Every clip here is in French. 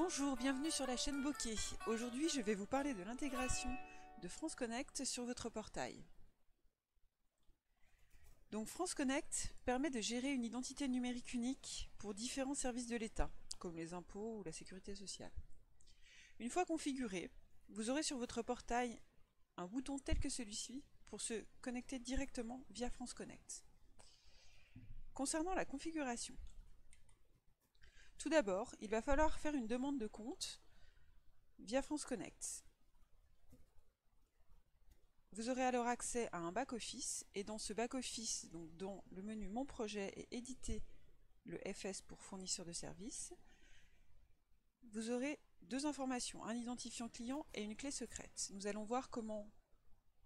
Bonjour, bienvenue sur la chaîne Bokeh. Aujourd'hui, je vais vous parler de l'intégration de FranceConnect sur votre portail. Donc FranceConnect permet de gérer une identité numérique unique pour différents services de l'État, comme les impôts ou la sécurité sociale. Une fois configuré, vous aurez sur votre portail un bouton tel que celui-ci pour se connecter directement via FranceConnect. Concernant la configuration, tout d'abord, il va falloir faire une demande de compte via FranceConnect. Vous aurez alors accès à un back-office et dans ce back-office, donc dans le menu Mon projet et Éditer le FS pour fournisseur de services, vous aurez deux informations, un identifiant client et une clé secrète. Nous allons voir comment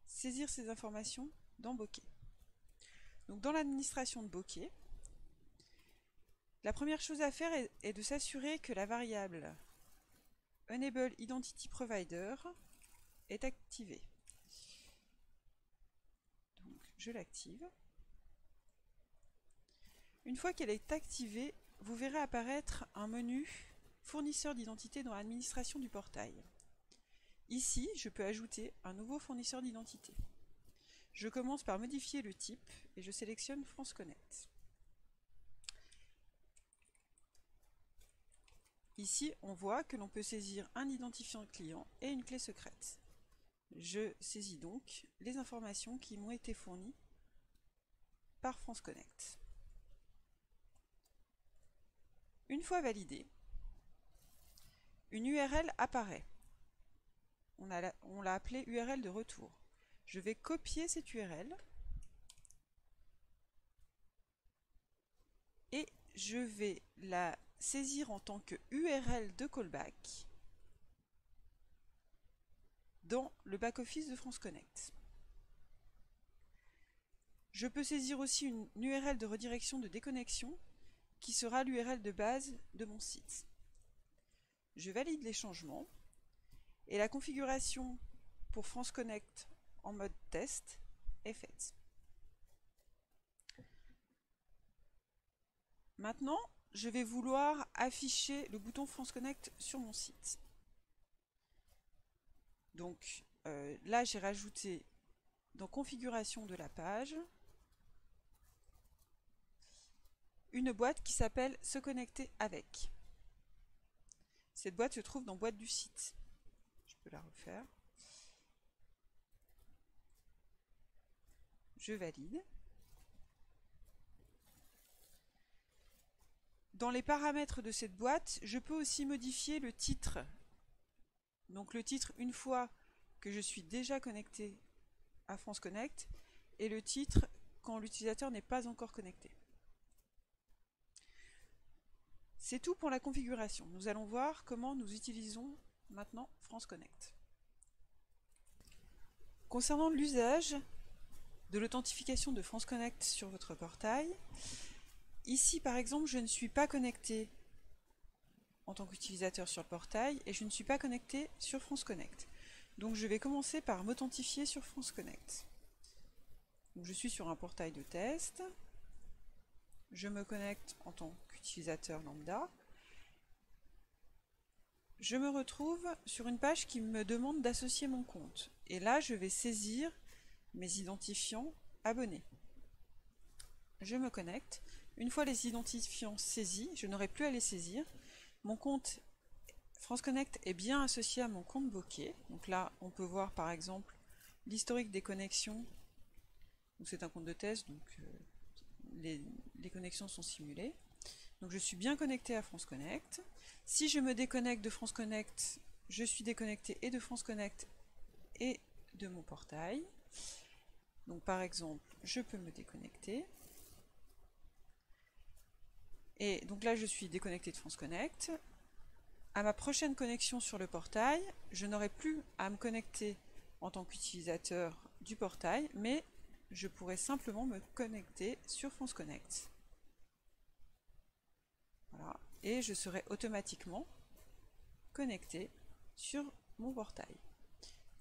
saisir ces informations dans Bokeh. Donc dans l'administration de Bokeh, la première chose à faire est de s'assurer que la variable Enable Identity Provider est activée. Donc je l'active. Une fois qu'elle est activée, vous verrez apparaître un menu Fournisseur d'identité dans l'administration du portail. Ici, je peux ajouter un nouveau fournisseur d'identité. Je commence par modifier le type et je sélectionne FranceConnect. Ici, on voit que l'on peut saisir un identifiant client et une clé secrète. Je saisis donc les informations qui m'ont été fournies par FranceConnect. Une fois validée, une URL apparaît. On l'a appelée URL de retour. Je vais copier cette URL et je vais la saisir en tant que URL de callback dans le back-office de FranceConnect. Je peux saisir aussi une URL de redirection de déconnexion qui sera l'URL de base de mon site. Je valide les changements et la configuration pour FranceConnect en mode test est faite. Maintenant, je vais vouloir afficher le bouton FranceConnect sur mon site. Donc là, j'ai rajouté dans Configuration de la page une boîte qui s'appelle Se connecter avec. Cette boîte se trouve dans Boîte du site. Je peux la refaire. Je valide. Dans les paramètres de cette boîte, je peux aussi modifier le titre. Donc le titre une fois que je suis déjà connecté à FranceConnect et le titre quand l'utilisateur n'est pas encore connecté. C'est tout pour la configuration. Nous allons voir comment nous utilisons maintenant FranceConnect. Concernant l'usage de l'authentification de FranceConnect sur votre portail, ici, par exemple, je ne suis pas connecté en tant qu'utilisateur sur le portail et je ne suis pas connecté sur FranceConnect. Donc, je vais commencer par m'authentifier sur FranceConnect. Donc, je suis sur un portail de test. Je me connecte en tant qu'utilisateur lambda. Je me retrouve sur une page qui me demande d'associer mon compte. Et là, je vais saisir mes identifiants abonnés. Je me connecte. Une fois les identifiants saisis, je n'aurai plus à les saisir. Mon compte FranceConnect est bien associé à mon compte Bokeh. Donc là, on peut voir par exemple l'historique des connexions. C'est un compte de test, donc les connexions sont simulées. Donc je suis bien connecté à FranceConnect. Si je me déconnecte de FranceConnect, je suis déconnecté et de FranceConnect et de mon portail. Donc par exemple, je peux me déconnecter. Et donc là, je suis déconnecté de FranceConnect. À ma prochaine connexion sur le portail, je n'aurai plus à me connecter en tant qu'utilisateur du portail, mais je pourrai simplement me connecter sur FranceConnect. Voilà. Et je serai automatiquement connecté sur mon portail.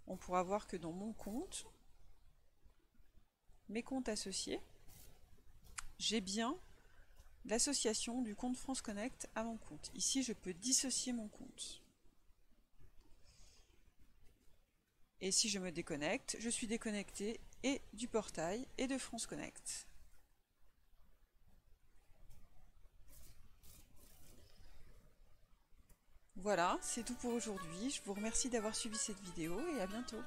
On pourra voir que dans mon compte, mes comptes associés, j'ai bien l'association du compte FranceConnect à mon compte. Ici, je peux dissocier mon compte. Et si je me déconnecte, je suis déconnecté et du portail et de FranceConnect. Voilà, c'est tout pour aujourd'hui. Je vous remercie d'avoir suivi cette vidéo et à bientôt.